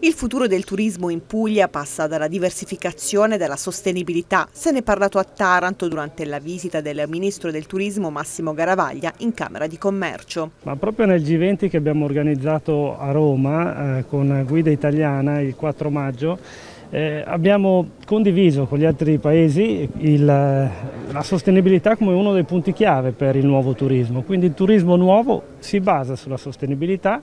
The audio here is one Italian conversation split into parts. Il futuro del turismo in Puglia passa dalla diversificazione e dalla sostenibilità. Se ne è parlato a Taranto durante la visita del Ministro del Turismo Massimo Garavaglia in Camera di Commercio. Ma proprio nel G20 che abbiamo organizzato a Roma con Guida Italiana il 4 maggio abbiamo condiviso con gli altri paesi la sostenibilità come uno dei punti chiave per il nuovo turismo. Quindi il turismo nuovo si basa sulla sostenibilità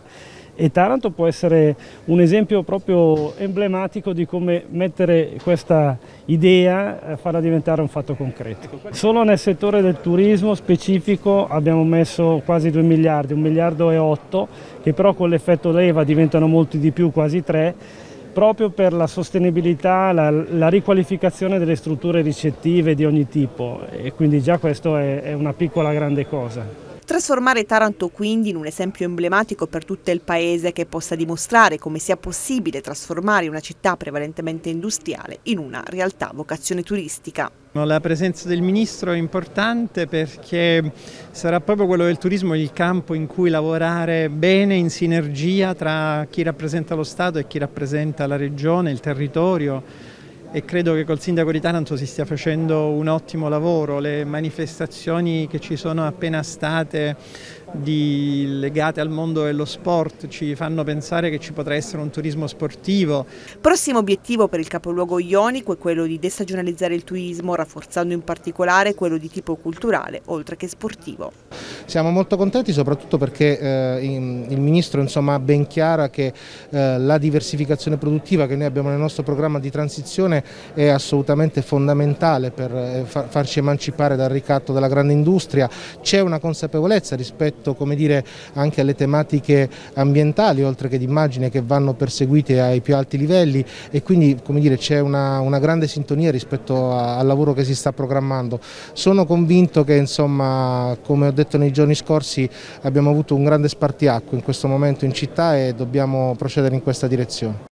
e Taranto può essere un esempio proprio emblematico di come mettere questa idea, farla diventare un fatto concreto. Solo nel settore del turismo specifico abbiamo messo quasi 2 miliardi, 1,8 miliardi, che però con l'effetto leva diventano molti di più, quasi 3, proprio per la sostenibilità, la riqualificazione delle strutture ricettive di ogni tipo, e quindi già questo è una piccola grande cosa. Trasformare Taranto quindi in un esempio emblematico per tutto il paese che possa dimostrare come sia possibile trasformare una città prevalentemente industriale in una realtà a vocazione turistica. La presenza del Ministro è importante perché sarà proprio quello del turismo il campo in cui lavorare bene in sinergia tra chi rappresenta lo Stato e chi rappresenta la Regione, il territorio. E credo che col Sindaco di Taranto si stia facendo un ottimo lavoro. Le manifestazioni che ci sono appena state legate al mondo dello sport ci fanno pensare che ci potrà essere un turismo sportivo. Prossimo obiettivo per il capoluogo ionico è quello di destagionalizzare il turismo, rafforzando in particolare quello di tipo culturale oltre che sportivo. Siamo molto contenti soprattutto perché il Ministro ha ben chiara che la diversificazione produttiva che noi abbiamo nel nostro programma di transizione è assolutamente fondamentale per farci emancipare dal ricatto della grande industria. C'è una consapevolezza rispetto anche alle tematiche ambientali oltre che di immagine che vanno perseguite ai più alti livelli e quindi c'è una grande sintonia rispetto al lavoro che si sta programmando. Sono convinto che come ho detto nei giorni scorsi abbiamo avuto un grande spartiacque in questo momento in città e dobbiamo procedere in questa direzione.